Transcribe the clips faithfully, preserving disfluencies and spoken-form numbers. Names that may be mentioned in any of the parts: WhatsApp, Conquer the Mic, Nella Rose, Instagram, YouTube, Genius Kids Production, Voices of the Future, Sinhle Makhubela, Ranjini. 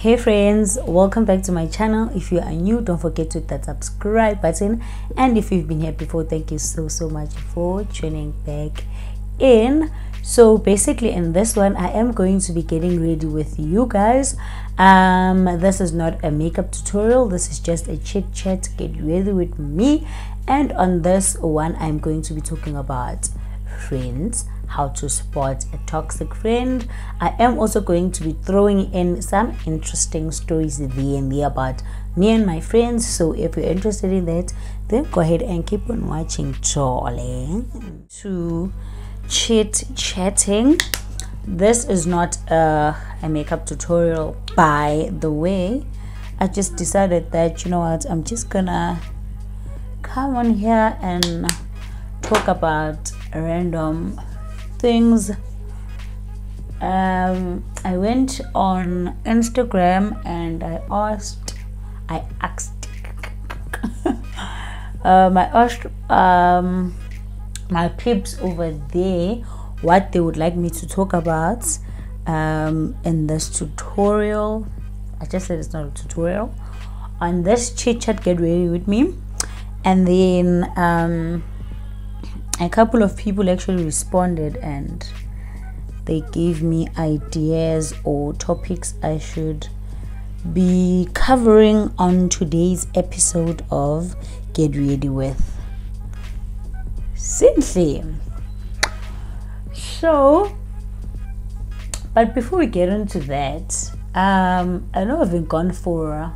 Hey friends, welcome back to my channel. If you are new, don't forget to hit that subscribe button, and if you've been here before, thank you so so much for tuning back in. So basically in this one I am going to be getting ready with you guys. Um this is not a makeup tutorial, this is just a chit chat, get ready with me. And on this one I'm going to be talking about friends, how to spot a toxic friend. I am also going to be throwing in some interesting stories there and there about me and my friends, so if you're interested in that, then go ahead and keep on watching, darling. To chit chatting, this is not a, a makeup tutorial, by the way. I just decided that, you know what, I'm just gonna come on here and talk about random things. um I went on Instagram and I asked I asked um I asked um my peeps over there what they would like me to talk about um in this tutorial. I just said it's not a tutorial, on this chit chat, get ready with me. And then um a couple of people actually responded and they gave me ideas or topics I should be covering on today's episode of Get Ready With Sinhle. So, but before we get into that, um, I know I've been gone for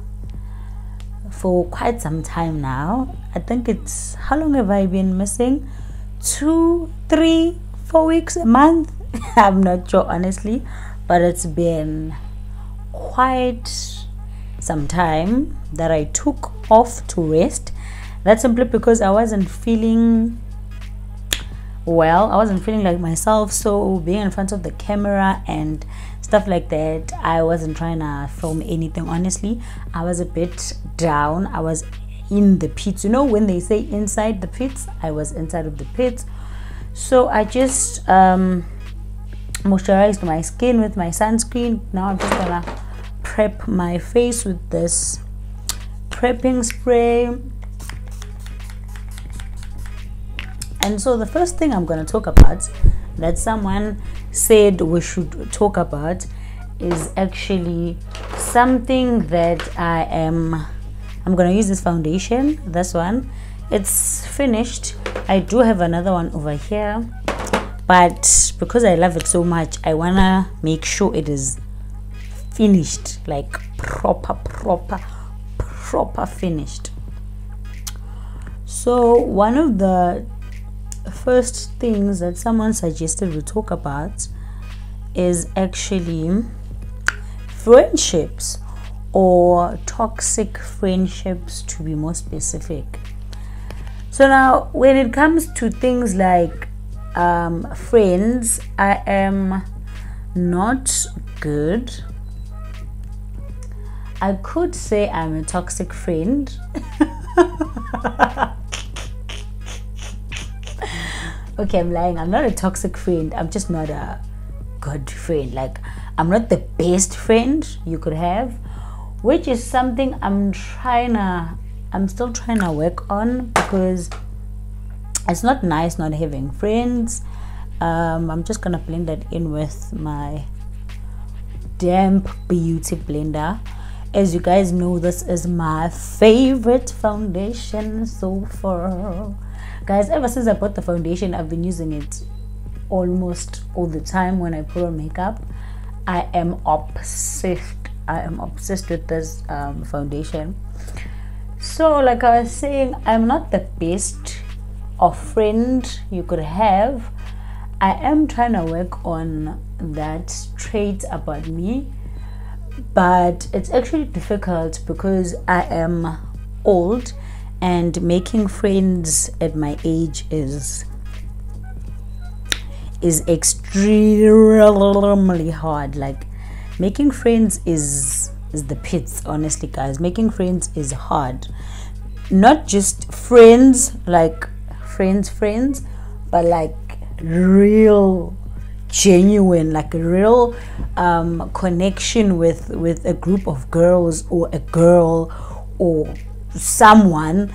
for quite some time now. I think it's, how long have I been missing? Two, three, four weeks, a month. I'm not sure honestly, but it's been quite some time that I took off to rest. That's simply because I wasn't feeling well, I wasn't feeling like myself, so being in front of the camera and stuff like that, I wasn't trying to film anything honestly. I was a bit down, I was in the pits, you know, when they say inside the pits, I was inside of the pits. So I just um moisturized my skin with my sunscreen. Now I'm just gonna prep my face with this prepping spray. And so the first thing I'm gonna talk about that someone said we should talk about is actually something that I am I'm gonna use this foundation. This one, it's finished. I do have another one over here, but because I love it so much, I wanna make sure it is finished, like proper, proper, proper finished. So one of the first things that someone suggested we talk about is actually friendships, or toxic friendships to be more specific. So now when it comes to things like um, friends, I am not good. I could say I'm a toxic friend. Okay, I'm lying, I'm not a toxic friend, I'm just not a good friend. Like, I'm not the best friend you could have, which is something I'm trying to, I'm still trying to work on, because it's not nice not having friends. Um, I'm just gonna blend that in with my damp beauty blender. As you guys know, this is my favorite foundation so far. Guys, ever since I bought the foundation, I've been using it almost all the time when I put on makeup. I am obsessed. I am obsessed with this um, foundation. So like I was saying, I'm not the best of friend you could have. I am trying to work on that trait about me, but it's actually difficult because I am old and making friends at my age is is extremely hard. Like, making friends is is the pits, honestly guys. Making friends is hard, not just friends like friends friends, but like real genuine, like a real um, connection with, with a group of girls or a girl or someone,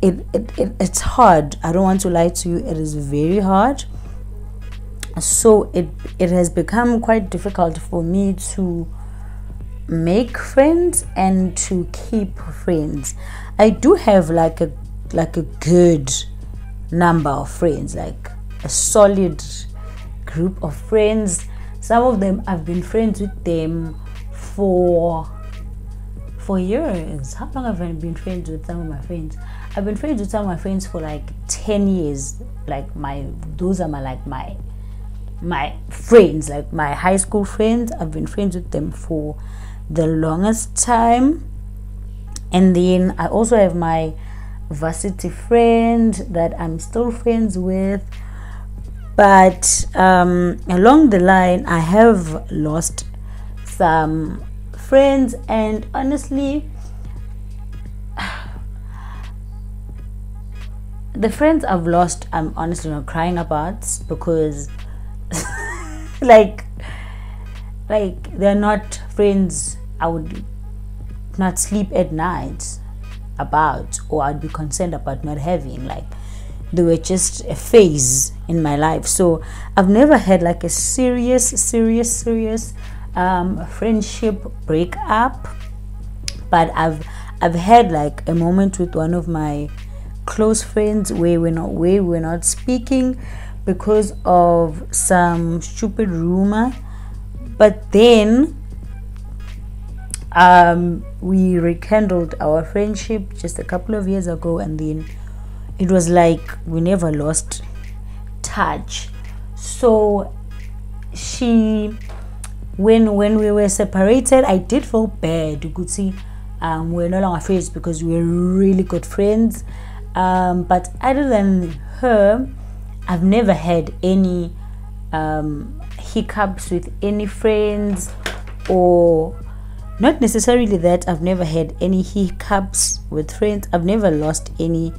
it, it, it it's hard. I don't want to lie to you, it is very hard. So it it has become quite difficult for me to make friends and to keep friends. I do have like a like a good number of friends, like a solid group of friends. Some of them I've been friends with them for for years. How long have I been friends with some of my friends? I've been friends with some of my friends for like ten years. Like my those are my like my my friends, like my high school friends. I've been friends with them for the longest time. And then I also have my varsity friend that I'm still friends with, but um along the line I have lost some friends, and honestly the friends I've lost I'm honestly not crying about, because like like they're not friends I would not sleep at night about, or I'd be concerned about not having. Like they were just a phase in my life. So I've never had like a serious serious serious um friendship breakup, but I've I've had like a moment with one of my close friends where we're not where we're not speaking because of some stupid rumor. But then um we rekindled our friendship just a couple of years ago, and then it was like we never lost touch. So she when when we were separated, I did feel bad. You could see um we're no longer friends because we were really good friends, um but other than her I've never had any um, hiccups with any friends, or not necessarily that I've never had any hiccups with friends. I've never lost any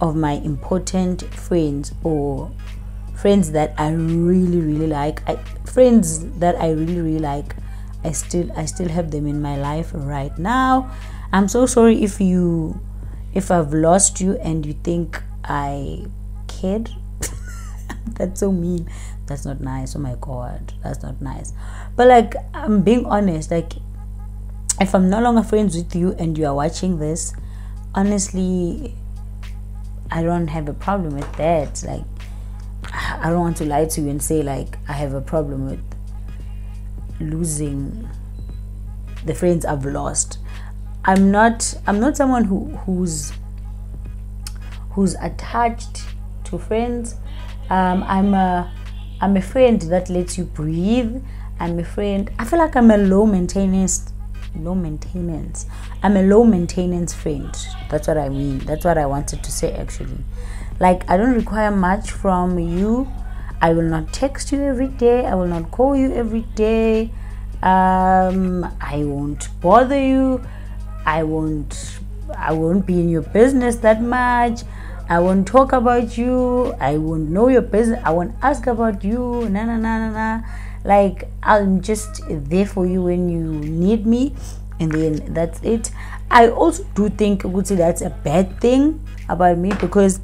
of my important friends, or friends that I really really like. I, friends that I really really like, I still I still have them in my life right now. I'm so sorry if you if I've lost you and you think I cared. That's so mean. That's not nice. Oh my god, that's not nice. But like, I'm being honest. Like, if I'm no longer friends with you and you are watching this, honestly, I don't have a problem with that. Like, I don't want to lie to you and say like I have a problem with losing the friends I've lost. I'm not I'm not someone who who's who's attached to friends. Um, I'm a, I'm a friend that lets you breathe. I'm a friend. I feel like I'm a low maintenance, low maintenance. I'm a low maintenance friend. That's what I mean. That's what I wanted to say actually. Like, I don't require much from you. I will not text you every day. I will not call you every day. Um, I won't bother you. I won't. I won't be in your business that much. I won't talk about you. I won't know your business. I won't ask about you. Nah, nah, nah, nah, nah. Like, I'm just there for you when you need me, and then that's it. I also do think Guti, that's a bad thing about me, because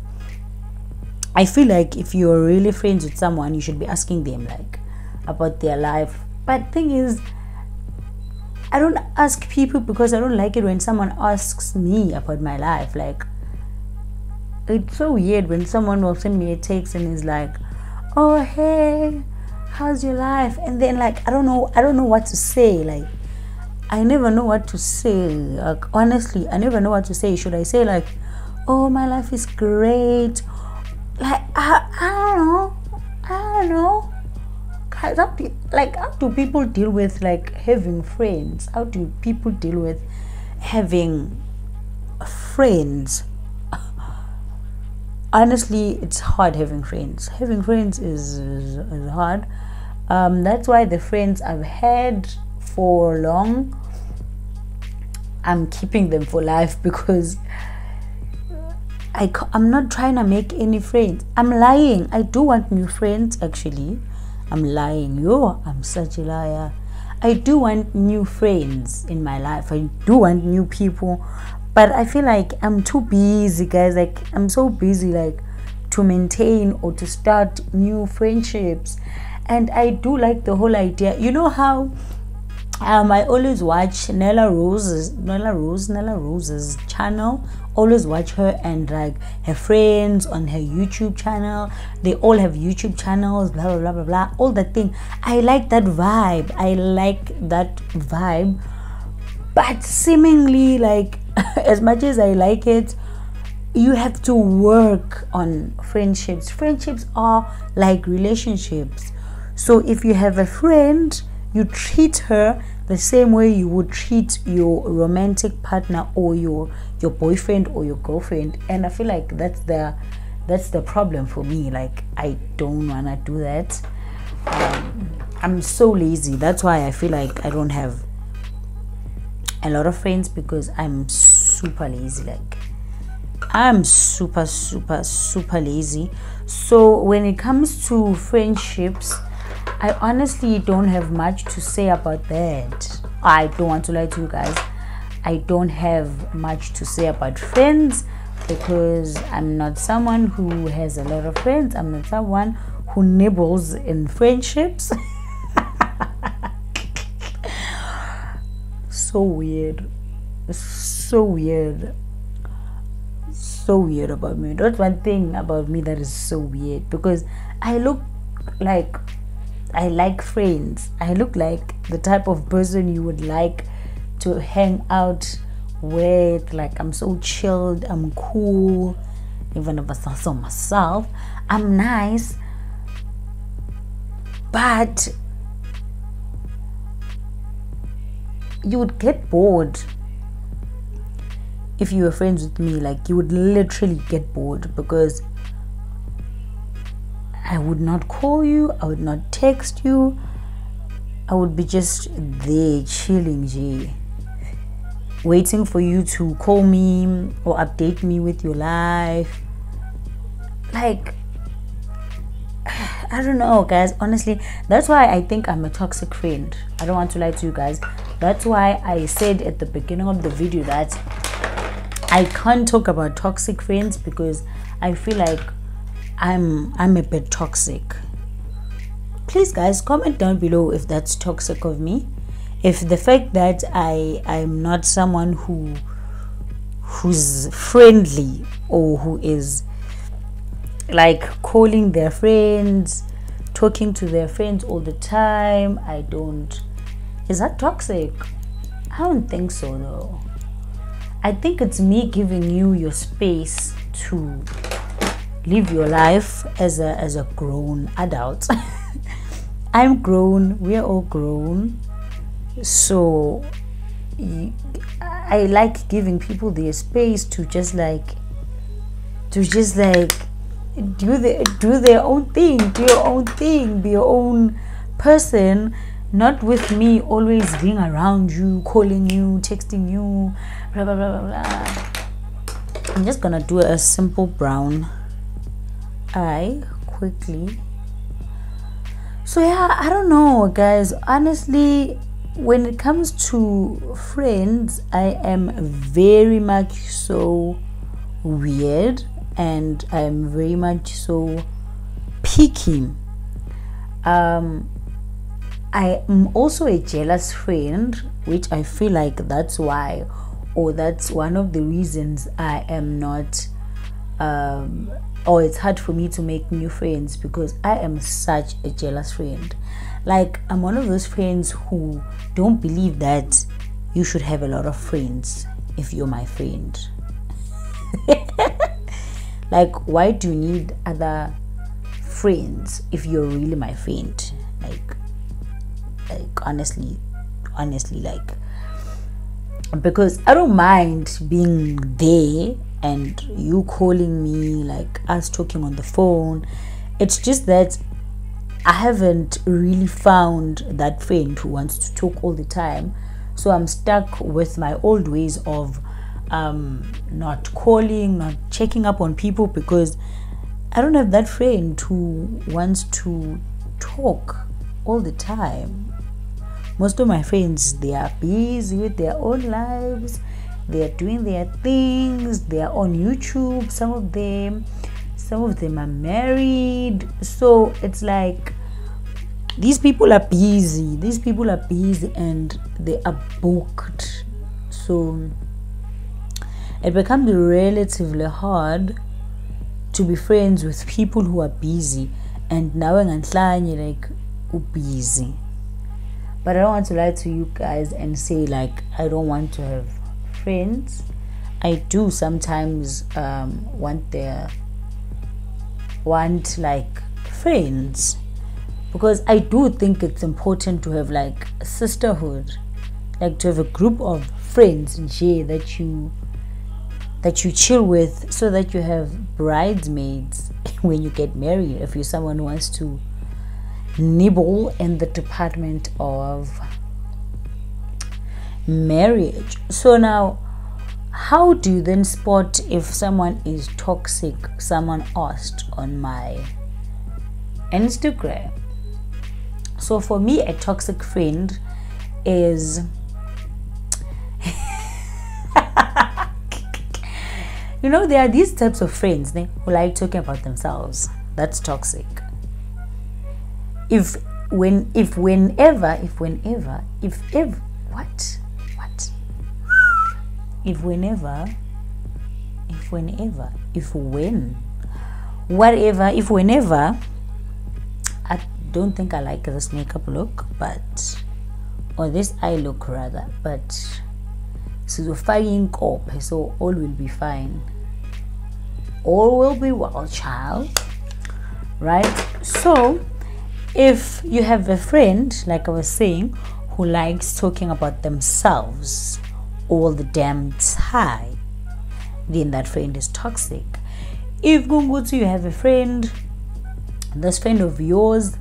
I feel like if you're really friends with someone, you should be asking them like about their life. But thing is, I don't ask people because I don't like it when someone asks me about my life. Like, it's so weird when someone will send me a text and is like, oh hey, how's your life? And then like, I don't know I don't know what to say. Like, I never know what to say. Like, honestly, I never know what to say. Should I say like, oh, my life is great? Like, I, I don't know I don't know how do, like how do people deal with like having friends? How do people deal with having friends? Honestly, it's hard having friends. Having friends is, is, is hard. Um, that's why the friends I've had for long, I'm keeping them for life, because I, I'm not trying to make any friends. I'm lying. I do want new friends, actually. I'm lying. Yo, I'm such a liar. I do want new friends in my life. I do want new people. But I feel like I'm too busy, guys. Like, I'm so busy, like, to maintain or to start new friendships. And I do like the whole idea. You know how um, I always watch Nella Rose's, Nella Rose, Nella Rose's channel. Always watch her and like her friends on her YouTube channel. They all have YouTube channels, blah, blah, blah, blah, blah. All that thing. I like that vibe. I like that vibe. But seemingly, like, as much as I like it, you have to work on friendships. Friendships are like relationships. So if you have a friend, you treat her the same way you would treat your romantic partner or your your boyfriend or your girlfriend. And I feel like that's the that's the problem for me. Like, I don't wanna do that. um, I'm so lazy. That's why I feel like I don't have a lot of friends, because I'm super lazy. Like, I'm super super super lazy. So when it comes to friendships, I honestly don't have much to say about that. I don't want to lie to you guys. I don't have much to say about friends, because I'm not someone who has a lot of friends. I'm not someone who nibbles in friendships. So weird. So weird. So weird about me. That's one thing about me that is so weird, because I look like I like friends. I look like the type of person you would like to hang out with. Like, I'm so chilled, I'm cool, even if I sound so myself, I'm nice. But you would get bored if you were friends with me. Like, you would literally get bored, because I would not call you, I would not text you, I would be just there chilling, G, waiting for you to call me or update me with your life. Like, I don't know, guys, honestly. That's why I think I'm a toxic friend. I don't want to lie to you guys. That's why I said at the beginning of the video that I can't talk about toxic friends, because I feel like I'm I'm a bit toxic. Please, guys, comment down below if that's toxic of me. If the fact that I I'm not someone who who's friendly, or who is like calling their friends, talking to their friends all the time, I don't. Is that toxic? I don't think so, though. I think it's me giving you your space to live your life as a as a grown adult. I'm grown, we're all grown. So I like giving people their space to just like to just like do their do their own thing, do your own thing, be your own person. Not with me always being around you, calling you, texting you, blah, blah, blah, blah. I'm just gonna do a simple brown eye quickly. So yeah, I don't know, guys. Honestly, when it comes to friends, I am very much so weird, and I am very much so picky. Um, I am also a jealous friend, which I feel like that's why, or that's one of the reasons I am not, um, or it's hard for me to make new friends, because I am such a jealous friend. Like, I'm one of those friends who don't believe that you should have a lot of friends if you're my friend. Like, why do you need other friends if you're really my friend? Like, like honestly honestly like, because I don't mind being there and you calling me, like us talking on the phone. It's just that I haven't really found that friend who wants to talk all the time. So I'm stuck with my old ways of um not calling, not checking up on people, because I don't have that friend who wants to talk all the time. Most of my friends, they are busy with their own lives. They are doing their things. They are on YouTube. Some of them, some of them are married. So it's like these people are busy. These people are busy and they are booked. So it becomes relatively hard to be friends with people who are busy. And now I'm like, you're busy. But I don't want to lie to you guys and say like I don't want to have friends. I do sometimes um, want their want like friends, because I do think it's important to have like a sisterhood, like to have a group of friends nje that you that you chill with, so that you have bridesmaids when you get married, if you're someone who wants to nibble in the department of marriage. So now, how do you then spot if someone is toxic? Someone asked on my Instagram. So for me, a toxic friend is you know, there are these types of friends né, who like talking about themselves. That's toxic. If when if whenever if whenever if if what what if whenever if whenever if when whatever if whenever I don't think I like this makeup look, but or this eye look rather, but so fine up, so all will be fine, all will be well, child, right? So if you have a friend, like I was saying, who likes talking about themselves all the damn time, then that friend is toxic. If Gungutu, you have a friend, this friend of yours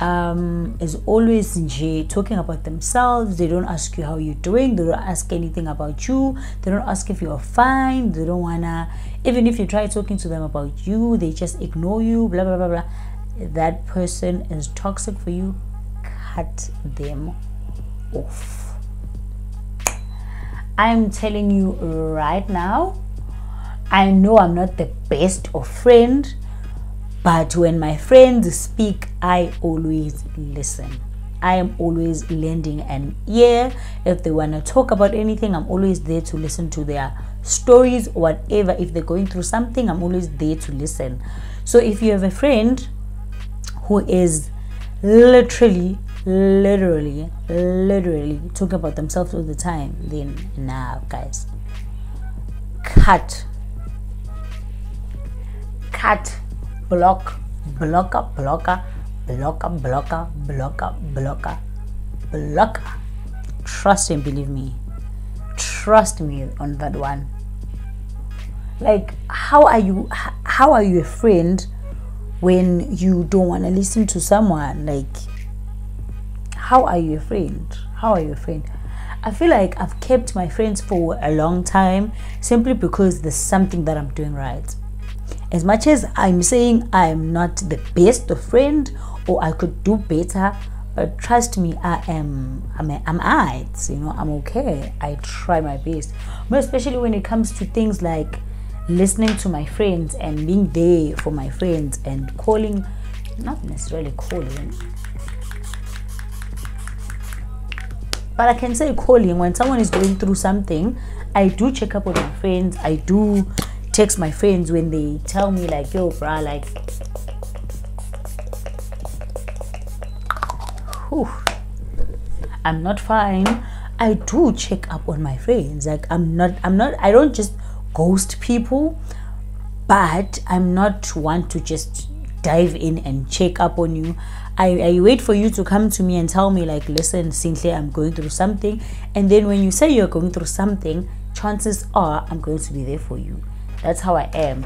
um, is always nje talking about themselves. They don't ask you how you're doing. They don't ask anything about you. They don't ask if you're fine. They don't wanna, even if you try talking to them about you, they just ignore you, blah, blah, blah, blah. That person is toxic for you. Cut them off. I'm telling you right now, I know I'm not the best of friend, but when my friends speak, I always listen. I am always lending an ear. If they want to talk about anything, I'm always there to listen to their stories, whatever. If they're going through something, I'm always there to listen. So if you have a friend who is literally, literally, literally talking about themselves all the time, then nah, guys, cut, cut, block, blocker, blocker, blocker, blocker, blocker, blocker, blocker. Trust and believe me. Trust me on that one. Like, how are you? How are you a friend when you don't want to listen to someone? Like, how are you a friend? How are you a friend? I feel like I've kept my friends for a long time simply because there's something that I'm doing right. As much as I'm saying I'm not the best of friend or I could do better, but trust me, I am I'm I'm alright, you know, I'm okay. I try my best. But especially when it comes to things like listening to my friends and being there for my friends and calling, not necessarily calling, but I can say calling when someone is going through something. I do check up on my friends. I do text my friends when they tell me like, yo bruh, like, whew, I'm not fine. I do check up on my friends. Like, I'm not I'm not I don't just ghost people, but I'm not one to just dive in and check up on you. I, I wait for you to come to me and tell me like, listen Sinhle, I'm going through something, and then when you say you're going through something, chances are I'm going to be there for you. That's how I am.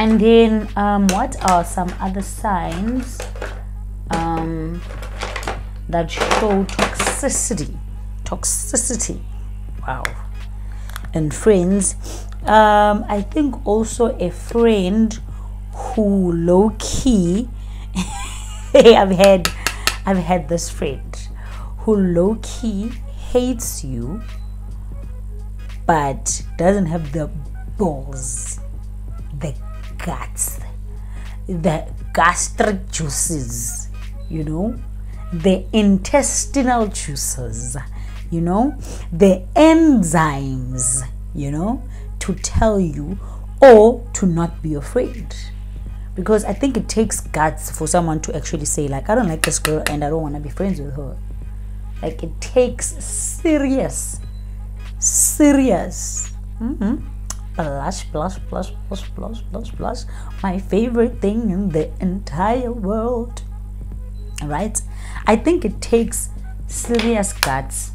And then um what are some other signs um that show toxicity toxicity wow and friends? um I think also a friend who low-key Hey, I've had I've had this friend who low-key hates you but doesn't have the balls, the guts, the gastric juices, you know, the intestinal juices, you know, the enzymes, you know, to tell you or to not be afraid. Because I think it takes guts for someone to actually say, like, I don't like this girl and I don't want to be friends with her. Like, it takes serious, serious. Mm-hmm. Blush, blush, blush, blush, blush, blush, blush. My favorite thing in the entire world. Right? I think it takes serious guts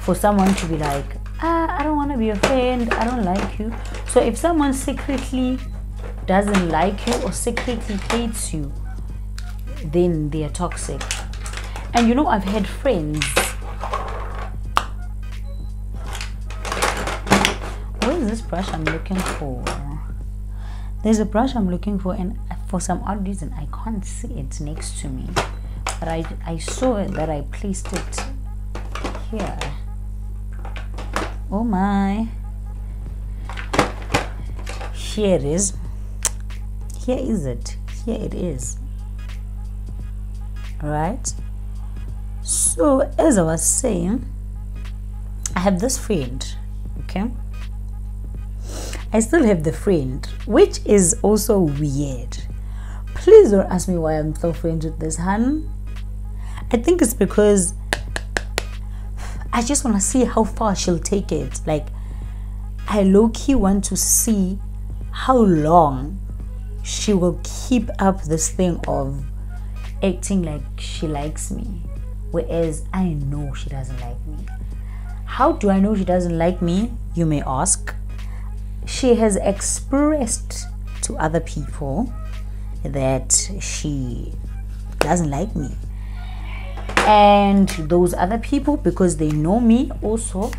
for someone to be like, ah, I don't want to be a friend. I don't like you. So if someone secretly doesn't like you or secretly hates you, then they are toxic. And you know, I've had friends. Where is this brush I'm looking for? There's a brush I'm looking for, and for some odd reason I can't see it next to me, but I, I saw it that I placed it here. Oh my, here it is. Here is it. Here it is. Right? So, as I was saying, I have this friend. Okay? I still have the friend, which is also weird. Please don't ask me why I'm still friends with this hun. I think it's because I just want to see how far she'll take it. Like, I low-key want to see how long she will keep up this thing of acting like she likes me, whereas I know she doesn't like me. How do I know she doesn't like me, you may ask? She has expressed to other people that she doesn't like me, and those other people, because they know me also,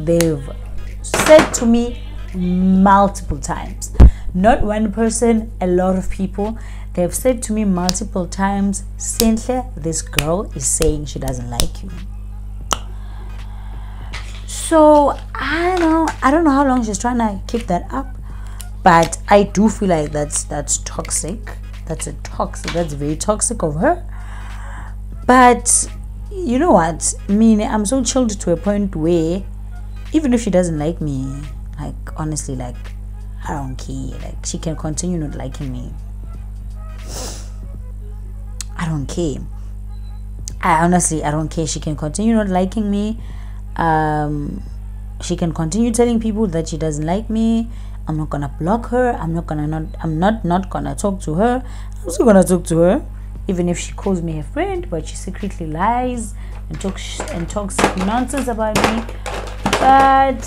they've said to me multiple times, not one person, a lot of people, they have said to me multiple times, Sinhle, this girl is saying she doesn't like you. So I don't I don't know how long she's trying to keep that up, but I do feel like that's that's toxic. That's a toxic that's very toxic of her. But you know what? I mean, I'm so chilled to a point where even if she doesn't like me, like, honestly, like, I don't care. Like, she can continue not liking me. I don't care. I honestly, I don't care. She can continue not liking me. Um, she can continue telling people that she doesn't like me. I'm not gonna block her. I'm not gonna not. I'm not not gonna talk to her. I'm still gonna talk to her, even if she calls me her friend, but she secretly lies and talks and talks nonsense about me. But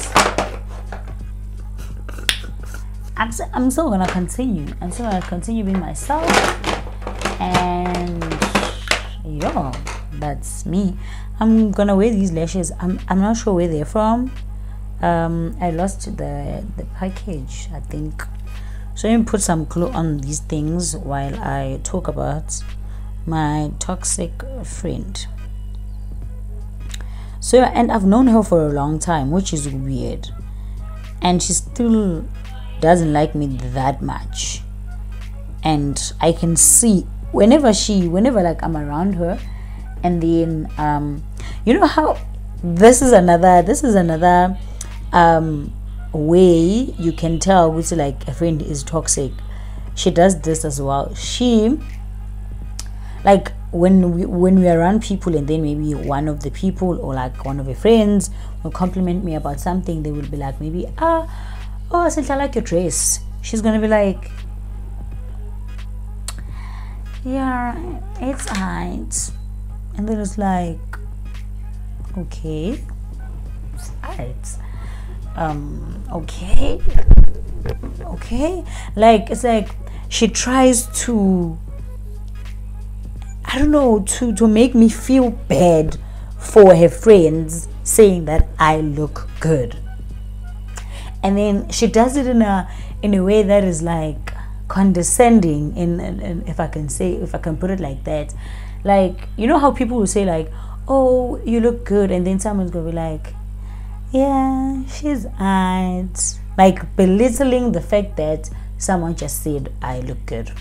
I'm, I'm still gonna continue. I'm still gonna continue being myself, and yeah, that's me. I'm gonna wear these lashes. I'm I'm not sure where they're from. Um, I lost the the package, I think. So let me put some glue on these things while I talk about my toxic friend. So, and I've known her for a long time, which is weird, and she still doesn't like me that much. And I can see whenever she whenever like I'm around her, and then um you know how this is another this is another um way you can tell which, like, a friend is toxic. She does this as well. She, like, when we when we're around people, and then maybe one of the people or like one of your friends will compliment me about something, they will be like, maybe, ah, oh, Sinhle, I like your dress. She's gonna be like, yeah, it's alright. And then it's like, okay, it's alright. Um, okay, okay. Like, it's like she tries to, I don't know, to, to make me feel bad for her friends saying that I look good. And then she does it in a in a way that is like condescending, in, in if I can say, if I can put it like that. Like, you know how people will say like, oh, you look good, and then someone's gonna be like, yeah, she's right, like belittling the fact that someone just said I look good.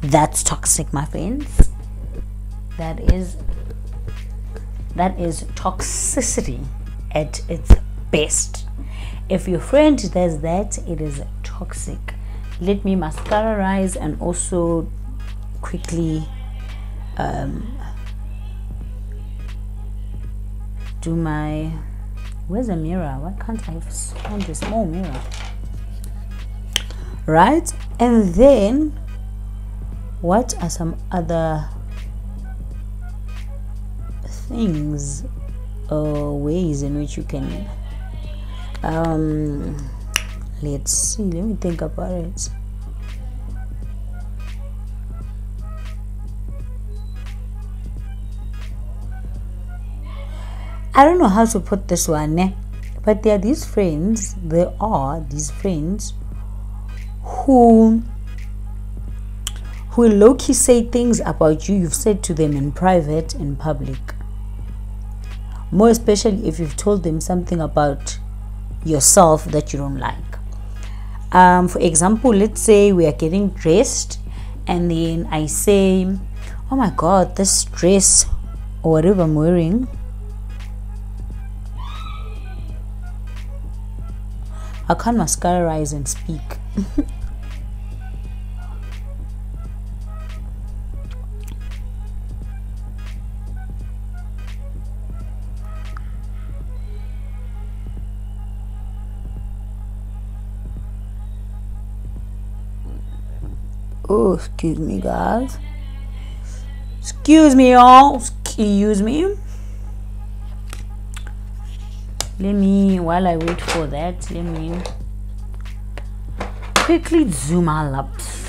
That's toxic, my friends. That is that is toxicity at its best. If your friend does that, it is toxic. Let me mascaraize and also quickly um, do my, where's the mirror? Why can't I find this small mirror? Right, and then what are some other things or ways in which you can um let's see, let me think about it. I don't know how to put this one, but there are these friends there are these friends who who low-key say things about you you've said to them in private, in public, more especially if you've told them something about yourself that you don't like. Um, for example, let's say we are getting dressed, and then I say, oh my god, this dress or whatever I'm wearing, I can't mascaraize and speak. Oh, excuse me, guys. Excuse me, y'all. Excuse me. Let me, while I wait for that, let me quickly zoom our lips.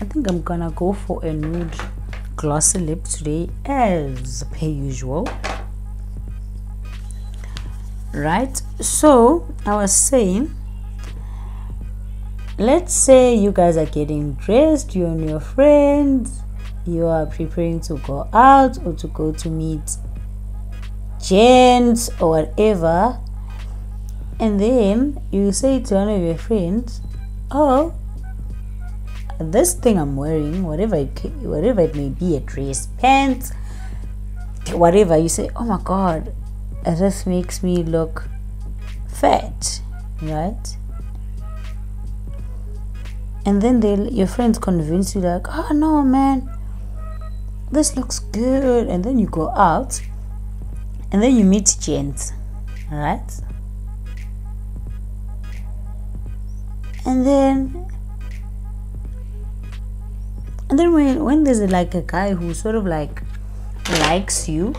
I think I'm gonna go for a nude glossy lip today, as per usual. Right? So, I was saying, let's say you guys are getting dressed, you and your friends, you are preparing to go out or to go to meet gents or whatever, and then you say to one of your friends, oh, this thing I'm wearing, whatever it, whatever it may be, a dress, pants, whatever, you say, oh my god, this makes me look fat, right? And then they, your friends convince you like, oh no man, this looks good. And then you go out, and then you meet gents, right? And then, and then when, when there's like a guy who sort of like likes you,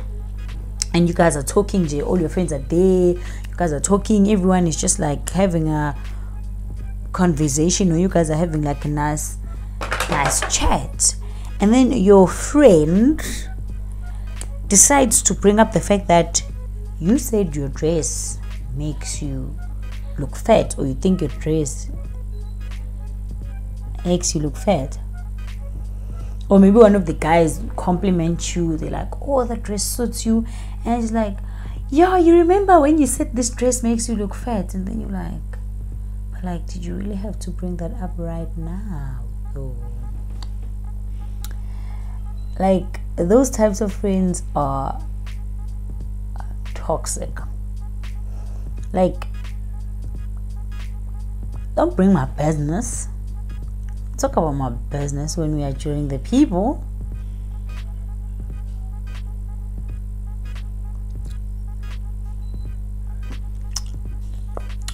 and you guys are talking, all your friends are there, you guys are talking, everyone is just like having a conversation, or you guys are having like a nice nice chat, and then your friend decides to bring up the fact that you said your dress makes you look fat, or you think your dress makes you look fat. Or maybe one of the guys compliments you, they're like, oh, that dress suits you, and it's like, yeah, you remember when you said this dress makes you look fat? And then you're like, like, did you really have to bring that up right now? Oh. Like, those types of friends are toxic. Like, don't bring my business. Talk about my business when we are during the people.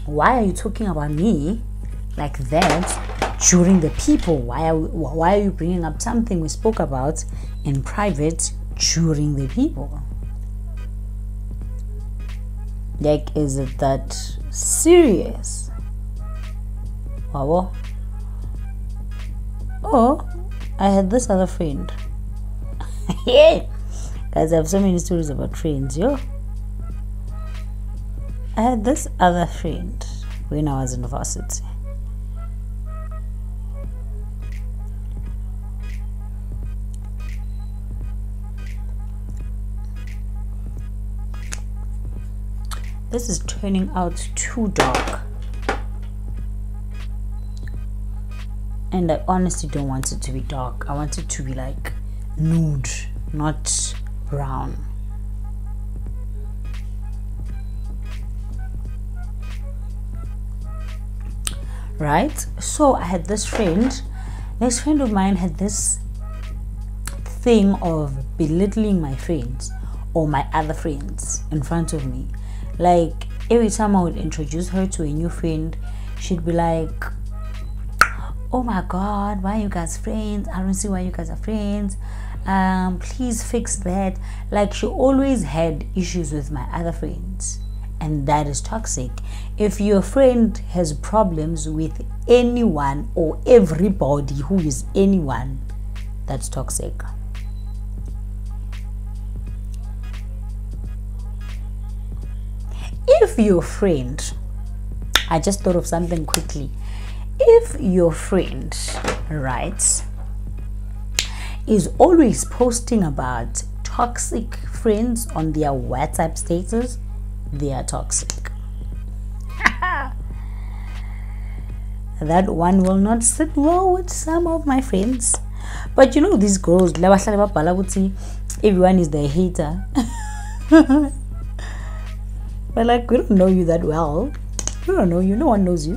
Why are you talking about me like that during the people? Why are, we, why are you bringing up something we spoke about in private during the people? Like, is it that serious? Wow. Oh, I had this other friend. Yeah. Guys, I have so many stories about friends, yo. I had this other friend when I was in varsity. This is turning out too dark, and I honestly don't want it to be dark. I want it to be like nude, not brown. Right? So I had this friend, next friend of mine had this thing of belittling my friends or my other friends in front of me. Like every time I would introduce her to a new friend, she'd be like, "Oh my god, why are you guys friends? I don't see why you guys are friends. Um please fix that." Like she always had issues with my other friends, and that is toxic. If your friend has problems with anyone or everybody who is anyone, that's toxic. If your friend, I just thought of something quickly. If your friend, right, is always posting about toxic friends on their WhatsApp status, they are toxic. That one will not sit well with some of my friends. But you know, these girls, everyone is their hater. But like, we don't know you that well. We don't know you. No one knows you.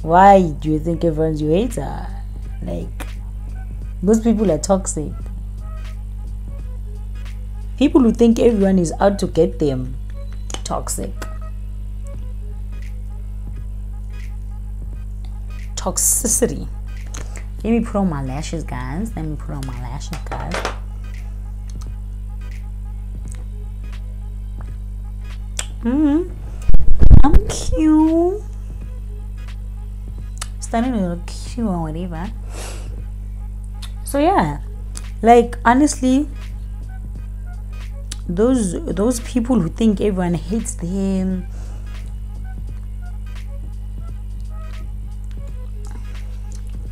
Why do you think everyone's your hater? Like, those people are toxic. People who think everyone is out to get them, toxic. Toxicity. Let me put on my lashes, guys. Let me put on my lashes, guys. Mm-hmm. Thank you. Starting to look cute or whatever. So yeah, like honestly, those those people who think everyone hates them,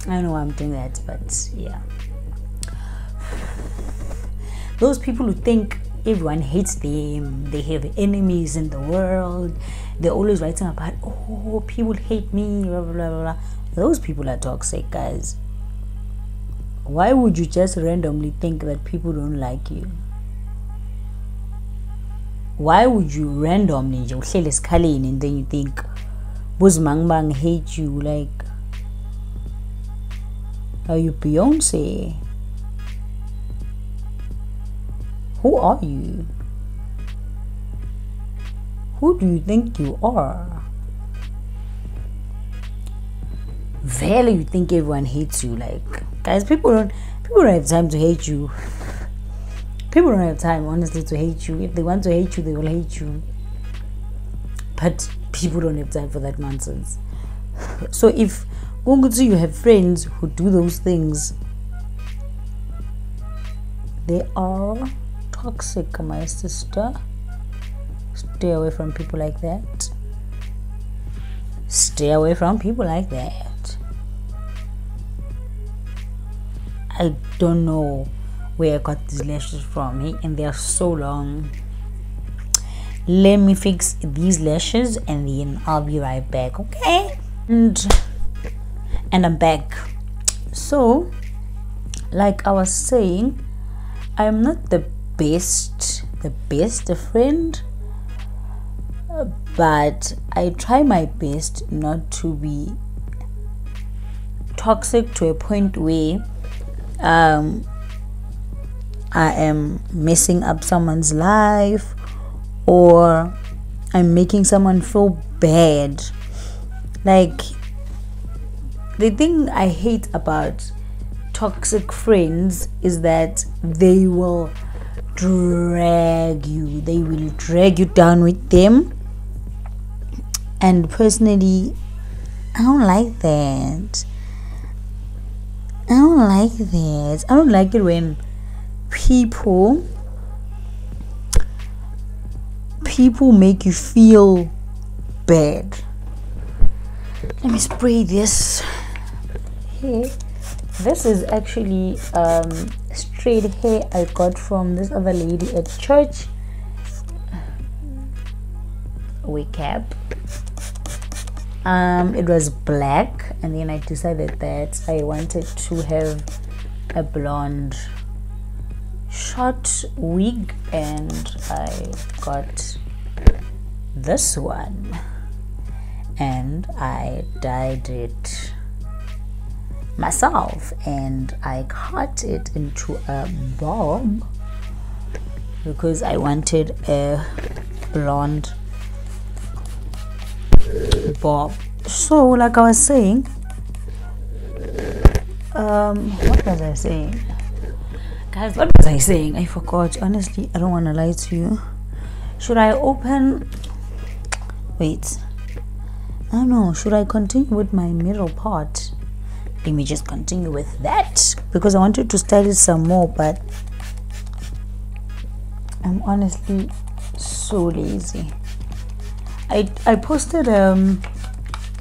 I don't know why I'm doing that, but yeah, those people who think everyone hates them, they have enemies in the world, they're always writing about, "Oh, people hate me, blah blah blah blah." Those people are toxic, guys. Why would you just randomly think that people don't like you? Why would you randomly and then you think Buzmangbang hate you? Like, are you Beyonce? Who are you? Who do you think you are? Vele, you think everyone hates you. Like, guys, people don't people don't have time to hate you. People don't have time, honestly, to hate you. If they want to hate you, they will hate you. But people don't have time for that nonsense. So if you have friends who do those things, they are toxic, my sister. Stay away from people like that. Stay away from people like that. I don't know where I got these lashes from, eh? And they are so long. Let me fix these lashes and then I'll be right back, okay? And and I'm back. So, like I was saying, I'm not the best the best friend, but I try my best not to be toxic to a point where um I am messing up someone's life, or I'm making someone feel bad. Like, the thing I hate about toxic friends is that they will drag you they will drag you down with them, and personally I don't like that. I don't like that I don't like it when people people make you feel bad. Let me spray this. Hey, this is actually um straight hair I got from this other lady at church. Wake up. Um it was black, and then I decided that I wanted to have a blonde short wig, and I got this one and I dyed it myself, and I cut it into a bob because I wanted a blonde bob. So like I was saying, um what was I saying, guys? What was I saying? I forgot. Honestly, I don't want to lie to you. Should I open? Wait, I don't know. Should I continue with my middle part? Let me just continue with that, because I wanted to style it some more, but I'm honestly so lazy. I, I posted um,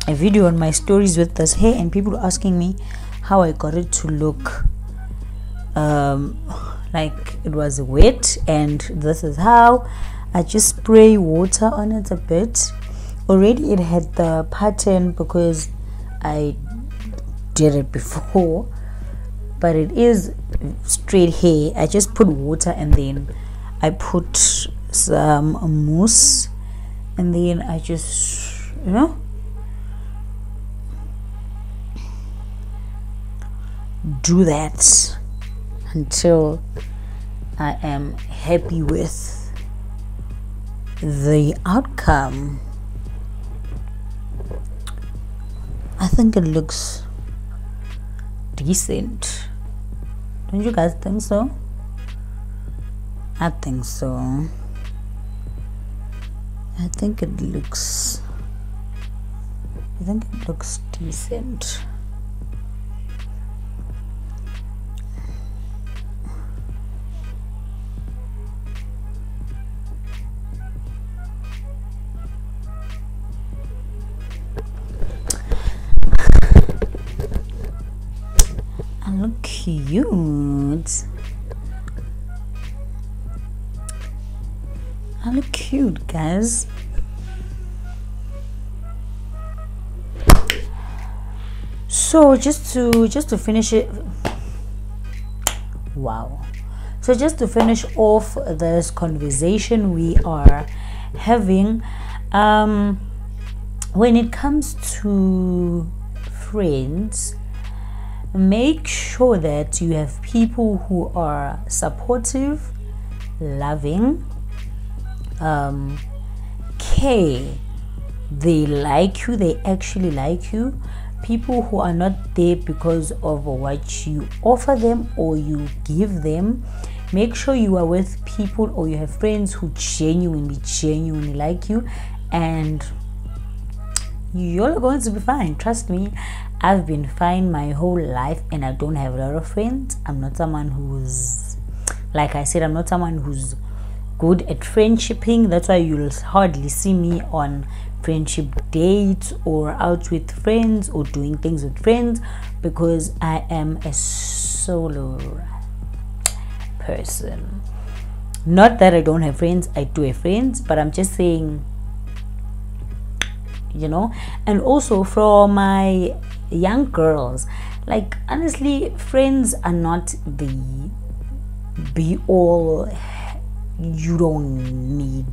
a video on my stories with this hair, and people were asking me how I got it to look um, like it was wet, and this is how. I just spray water on it a bit. Already it had the pattern because I did it before, but it is straight hair. I just put water, and then I put some mousse, and then I just, you know, do that until I am happy with the outcome. I think it looks decent. Don't you guys think so? I think so. I think it looks I think it looks decent. I look cute. I look cute, guys. So just to just to finish it, wow. So just to finish off this conversation we are having, um, when it comes to friends, make sure that you have people who are supportive, loving, um care, they like you, they actually like you. People who are not there because of what you offer them or you give them, make sure you are with people or you have friends who genuinely genuinely like you, and you're going to be fine. Trust me, I've been fine my whole life, and I don't have a lot of friends. I'm not someone who's, like I said, I'm not someone who's good at friendshipping. That's why you'll hardly see me on friendship dates or out with friends or doing things with friends, because I am a solo person. Not that I don't have friends, I do have friends, but I'm just saying, you know. And also for my young girls, like honestly, friends are not the be all. You don't need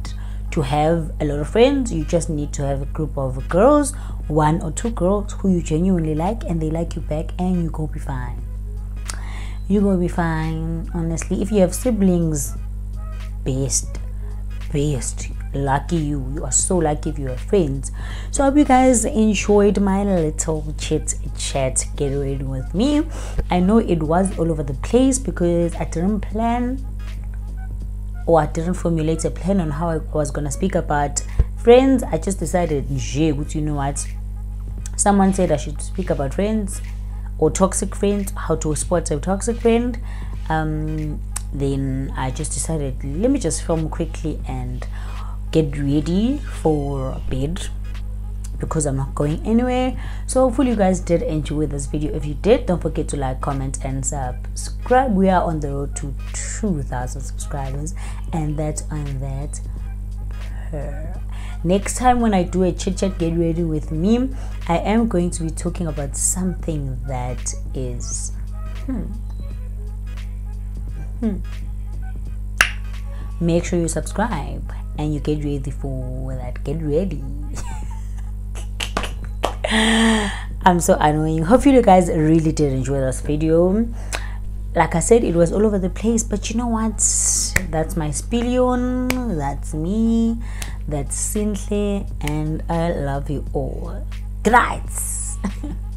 to have a lot of friends. You just need to have a group of girls, one or two girls who you genuinely like, and they like you back, and you go be fine. You go be fine. Honestly, if you have siblings, best, best. Lucky you. You are so lucky if you have friends. So I hope you guys enjoyed my little chit chat get ready with me. I know it was all over the place because I didn't plan. Or I didn't formulate a plan on how I was gonna speak about friends. I just decided, yeah, but you know what? Someone said I should speak about friends or toxic friends, how to spot a toxic friend. Um, then I just decided, let me just film quickly and get ready for bed. because I'm not going anywhere. So hopefully you guys did enjoy this video. If you did, don't forget to like, comment and subscribe. We are on the road to two thousand subscribers, and that's on that. Next time when I do a chit chat get ready with me, I am going to be talking about something that is hmm. Hmm. Make sure you subscribe and you get ready for that. Get ready. I'm so annoying. Hopefully you guys really did enjoy this video. Like I said, it was all over the place, but you know what, that's my spillion, that's me, that's Sinhle, and I love you all. Good night.